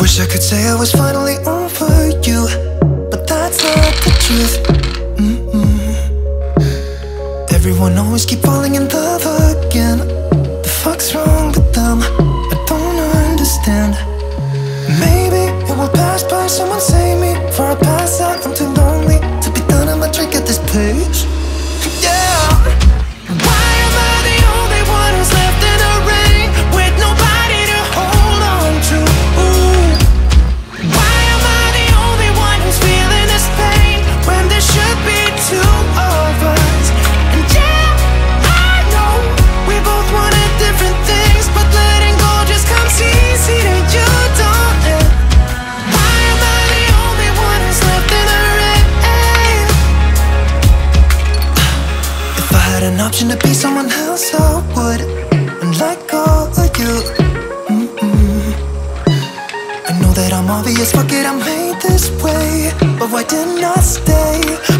Wish I could say I was finally over you, but that's not the truth. Everyone always keep falling in love again. The fuck's wrong with them? I don't understand. Maybe it will pass by, someone save me, for I pass out, I'm too lonely to be done on my drink at this place. An option to be someone else, I would, unlike all of you. I know that I'm obvious, fuck it, I'm made this way, but why didn't I stay?